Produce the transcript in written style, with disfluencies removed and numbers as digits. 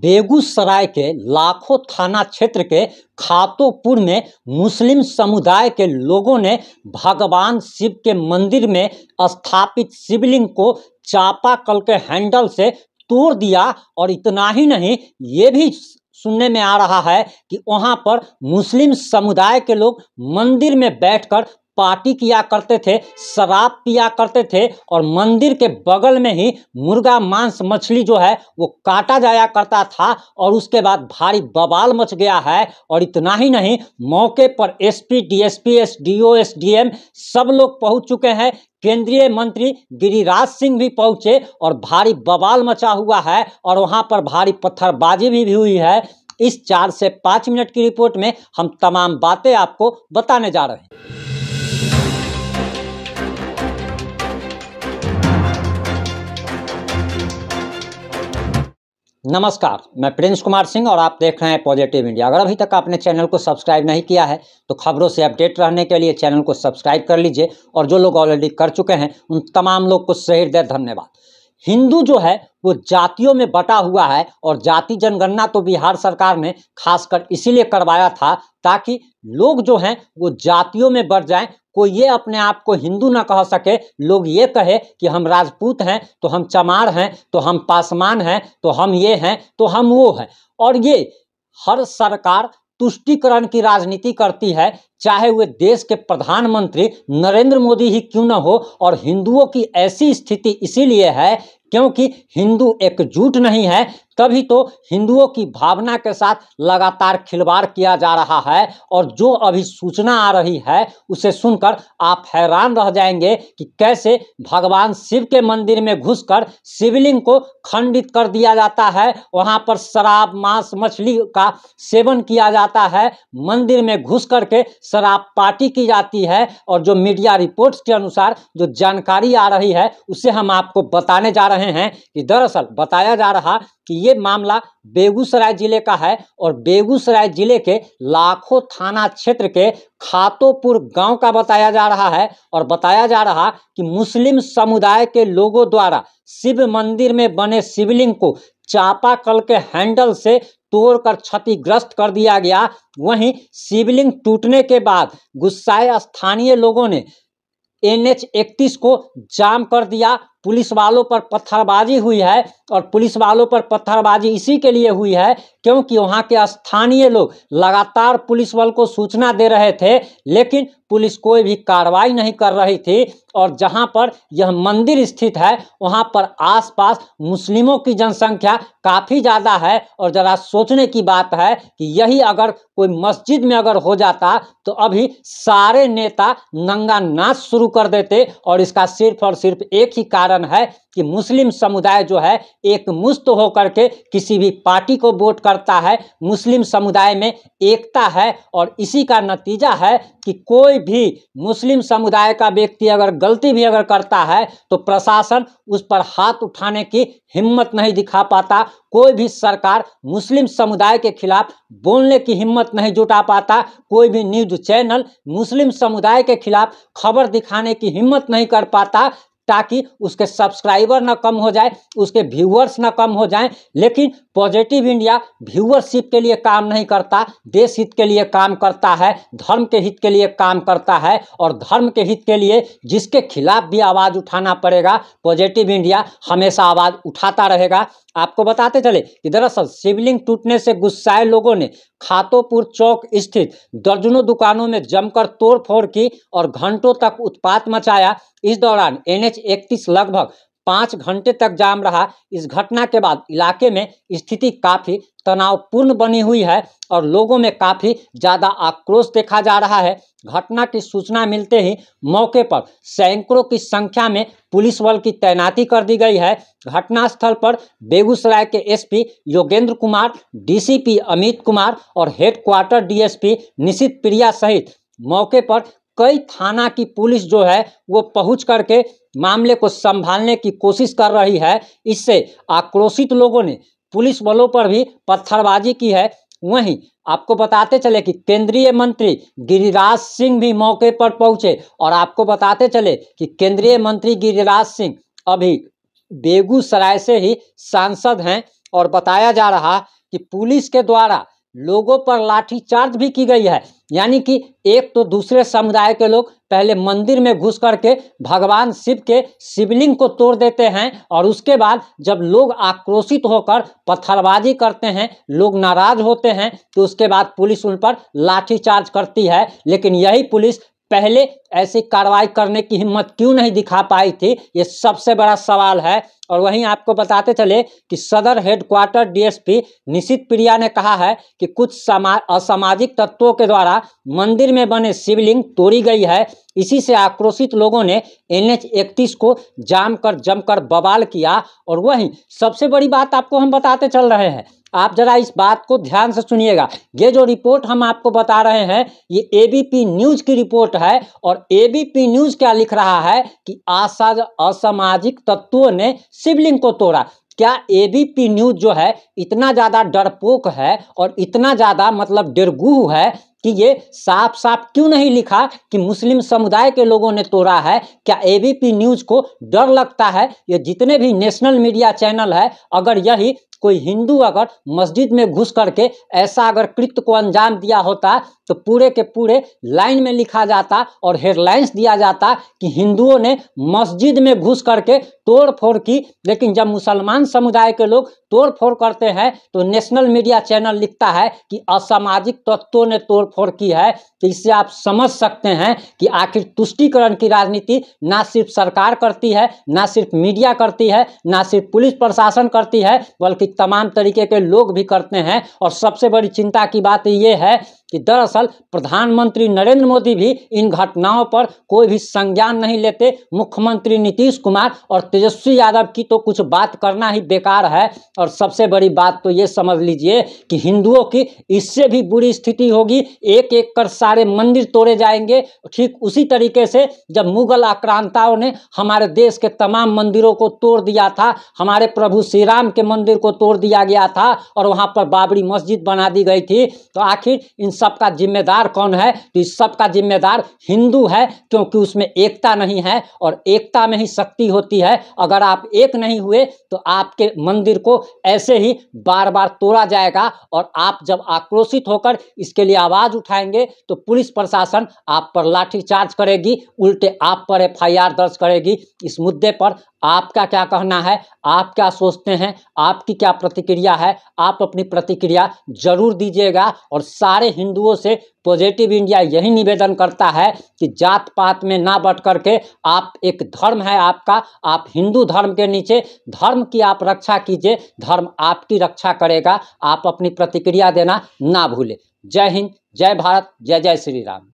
बेगूसराय के लाखों थाना क्षेत्र के खातोपुर में मुस्लिम समुदाय के लोगों ने भगवान शिव के मंदिर में स्थापित शिवलिंग को चापाकल के हैंडल से तोड़ दिया। और इतना ही नहीं, ये भी सुनने में आ रहा है कि वहां पर मुस्लिम समुदाय के लोग मंदिर में बैठकर पार्टी किया करते थे, शराब पिया करते थे और मंदिर के बगल में ही मुर्गा मांस मछली जो है वो काटा जाया करता था और उसके बाद भारी बवाल मच गया है। और इतना ही नहीं, मौके पर एसपी, डीएसपी, एसडीओ, एसडीएम सब लोग पहुंच चुके हैं, केंद्रीय मंत्री गिरिराज सिंह भी पहुंचे और भारी बवाल मचा हुआ है और वहां पर भारी पत्थरबाजी भी हुई है। इस 4 से 5 मिनट की रिपोर्ट में हम तमाम बातें आपको बताने जा रहे हैं। नमस्कार, मैं प्रिंस कुमार सिंह और आप देख रहे हैं पॉजिटिव इंडिया। अगर अभी तक आपने चैनल को सब्सक्राइब नहीं किया है तो खबरों से अपडेट रहने के लिए चैनल को सब्सक्राइब कर लीजिए और जो लोग ऑलरेडी कर चुके हैं उन तमाम लोग को सहृदय धन्यवाद। हिंदू जो है वो जातियों में बटा हुआ है और जाति जनगणना तो बिहार सरकार ने खासकर इसीलिए करवाया था ताकि लोग जो हैं वो जातियों में बढ़ जाएं, कोई ये अपने आप को हिंदू ना कह सके, लोग ये कहे कि हम राजपूत हैं तो हम चमार हैं तो हम पासवान हैं तो हम ये हैं तो हम वो हैं। और ये हर सरकार तुष्टीकरण की राजनीति करती है, चाहे वे देश के प्रधानमंत्री नरेंद्र मोदी ही क्यों न हो। और हिंदुओं की ऐसी स्थिति इसीलिए है क्योंकि हिंदू एकजुट नहीं है, तभी तो हिंदुओं की भावना के साथ लगातार खिलवाड़ किया जा रहा है। और जो अभी सूचना आ रही है उसे सुनकर आप हैरान रह जाएंगे कि कैसे भगवान शिव के मंदिर में घुसकर शिवलिंग को खंडित कर दिया जाता है, वहां पर शराब मांस मछली का सेवन किया जाता है, मंदिर में घुस करके शराब पार्टी की जाती है। और जो मीडिया रिपोर्ट्स के अनुसार जो जानकारी आ रही है उसे हम आपको बताने जा रहे हैं कि दरअसल बताया जा रहा कि ये मामला बेगूसराय जिले का है और बेगूसराय जिले के लाखों थाना क्षेत्र के खातोपुर गांव का बताया जा रहा है। और बताया जा रहा कि मुस्लिम समुदाय के लोगों द्वारा शिव मंदिर में बने शिवलिंग को चापाकल के हैंडल से तोड़कर क्षतिग्रस्त कर दिया गया। वहीं शिवलिंग टूटने के बाद गुस्साए स्थानीय लोगों ने NH 31 को जाम कर दिया, पुलिस वालों पर पत्थरबाजी हुई है। और पुलिस वालों पर पत्थरबाजी इसी के लिए हुई है क्योंकि वहां के स्थानीय लोग लगातार पुलिस बल को सूचना दे रहे थे लेकिन पुलिस कोई भी कार्रवाई नहीं कर रही थी। और जहां पर यह मंदिर स्थित है वहां पर आसपास मुस्लिमों की जनसंख्या काफ़ी ज़्यादा है और ज़रा सोचने की बात है कि यही अगर कोई मस्जिद में अगर हो जाता तो अभी सारे नेता नंगा नाच शुरू कर देते। और इसका सिर्फ और सिर्फ एक ही कारण है कि मुस्लिम समुदाय जो है एकमुश्त होकर के किसी भी पार्टी को वोट करता है, मुस्लिम समुदाय में एकता है। और इसी का नतीजा है कि कोई भी मुस्लिम समुदाय का व्यक्ति अगर गलती भी अगर करता है तो प्रशासन उस पर हाथ उठाने की हिम्मत नहीं दिखा पाता, कोई भी सरकार मुस्लिम समुदाय के खिलाफ बोलने की हिम्मत नहीं जुटा पाता, कोई भी न्यूज चैनल मुस्लिम समुदाय के खिलाफ खबर दिखाने की हिम्मत नहीं कर पाता ताकि उसके सब्सक्राइबर ना कम हो जाए, उसके व्यूअर्स ना कम हो जाएं। लेकिन पॉजिटिव इंडिया व्यूअरशिप के लिए काम नहीं करता, देश हित के लिए काम करता है, धर्म के हित के लिए काम करता है। और धर्म के हित के लिए जिसके खिलाफ भी आवाज़ उठाना पड़ेगा, पॉजिटिव इंडिया हमेशा आवाज़ उठाता रहेगा। आपको बताते चले कि दरअसल शिवलिंग टूटने से गुस्साए लोगों ने खातोपुर चौक स्थित दर्जनों दुकानों में जमकर तोड़फोड़ की और घंटों तक उत्पात मचाया। इस दौरान NH 31 लगभग 5 घंटे तक जाम रहा। इस घटना के बाद इलाके में स्थिति काफ़ी तनावपूर्ण बनी हुई है और लोगों में काफ़ी ज़्यादा आक्रोश देखा जा रहा है। घटना की सूचना मिलते ही मौके पर सैकड़ों की संख्या में पुलिस बल की तैनाती कर दी गई है। घटनास्थल पर बेगूसराय के एसपी योगेंद्र कुमार, DCP अमित कुमार और हेडक्वार्टर DSP निशित प्रिया सहित मौके पर कई थाना की पुलिस जो है वो पहुंच करके मामले को संभालने की कोशिश कर रही है। इससे आक्रोशित लोगों ने पुलिस बलों पर भी पत्थरबाजी की है। वहीं आपको बताते चले कि केंद्रीय मंत्री गिरिराज सिंह भी मौके पर पहुंचे। और आपको बताते चले कि केंद्रीय मंत्री गिरिराज सिंह अभी बेगूसराय से ही सांसद हैं और बताया जा रहा कि पुलिस के द्वारा लोगों पर लाठीचार्ज भी की गई है। यानी कि एक तो दूसरे समुदाय के लोग पहले मंदिर में घुस करके भगवान शिव के शिवलिंग को तोड़ देते हैं और उसके बाद जब लोग आक्रोशित होकर पत्थरबाजी करते हैं, लोग नाराज होते हैं, तो उसके बाद पुलिस उन पर लाठीचार्ज करती है। लेकिन यही पुलिस पहले ऐसी कार्रवाई करने की हिम्मत क्यों नहीं दिखा पाई थी, ये सबसे बड़ा सवाल है। और वहीं आपको बताते चले कि सदर हेडक्वार्टर डीएसपी निशित प्रिया ने कहा है कि कुछ असामाजिक तत्वों के द्वारा मंदिर में बने शिवलिंग तोड़ी गई है। इसी से आक्रोशित लोगों ने NH 31 को जाम कर जमकर बवाल किया। और वहीं सबसे बड़ी बात आपको हम बताते चल रहे हैं, आप जरा इस बात को ध्यान से सुनिएगा। ये जो रिपोर्ट हम आपको बता रहे हैं ये एबीपी न्यूज की रिपोर्ट है और एबीपी न्यूज क्या लिख रहा है कि असामाजिक तत्वों ने शिवलिंग को तोड़ा। क्या एबीपी न्यूज जो है इतना ज़्यादा डरपोक है और इतना ज़्यादा मतलब डेरगुह है कि ये साफ साफ क्यों नहीं लिखा कि मुस्लिम समुदाय के लोगों ने तोड़ा है? क्या एबीपी न्यूज को डर लगता है? ये जितने भी नेशनल मीडिया चैनल है, अगर यही कोई हिंदू अगर मस्जिद में घुस करके ऐसा अगर कृत्य को अंजाम दिया होता तो पूरे के पूरे लाइन में लिखा जाता और हेडलाइंस दिया जाता कि हिंदुओं ने मस्जिद में घुस करके तोड़फोड़ की। लेकिन जब मुसलमान समुदाय के लोग तोड़फोड़ करते हैं तो नेशनल मीडिया चैनल लिखता है कि असामाजिक तत्वों ने तोड़फोड़ की है। तो इससे आप समझ सकते हैं कि आखिर तुष्टिकरण की राजनीति ना सिर्फ सरकार करती है, ना सिर्फ मीडिया करती है, ना सिर्फ पुलिस प्रशासन करती है, बल्कि तमाम तरीके के लोग भी करते हैं। और सबसे बड़ी चिंता की बात ये है कि दरअसल प्रधानमंत्री नरेंद्र मोदी भी इन घटनाओं पर कोई भी संज्ञान नहीं लेते। मुख्यमंत्री नीतीश कुमार और तेजस्वी यादव की तो कुछ बात करना ही बेकार है। और सबसे बड़ी बात तो ये समझ लीजिए कि हिंदुओं की इससे भी बुरी स्थिति होगी। एक एक कर सारे मंदिर तोड़े जाएंगे। ठीक उसी तरीके से जब मुगल आक्रांताओं ने हमारे देश के तमाम मंदिरों को तोड़ दिया था, हमारे प्रभु श्री राम के मंदिर को तोड़ दिया गया था और वहाँ पर बाबरी मस्जिद बना दी गई थी। तो आखिर इन सबका जिम्मेदार कौन है? तो इस सबका जिम्मेदार हिंदू है, क्योंकि उसमें एकता नहीं है और एकता में ही शक्ति होती है। अगर आप एक नहीं हुए तो आपके मंदिर को ऐसे ही बार बार तोड़ा जाएगा। और आप जब आक्रोशित होकर इसके लिए आवाज उठाएंगे तो पुलिस प्रशासन आप पर लाठीचार्ज करेगी, उल्टे आप पर FIR दर्ज करेगी। इस मुद्दे पर आपका क्या कहना है, आप क्या सोचते हैं, आपकी क्या प्रतिक्रिया है? आप अपनी प्रतिक्रिया जरूर दीजिएगा। और सारे हिंदुओं से पॉजिटिव इंडिया यही निवेदन करता है कि जात पात में ना बट करके आप एक धर्म है आपका, आप हिंदू धर्म के नीचे धर्म की आप रक्षा कीजिए, धर्म आपकी रक्षा करेगा। आप अपनी प्रतिक्रिया देना ना भूलें। जय हिंद, जय भारत, जय जय श्री राम।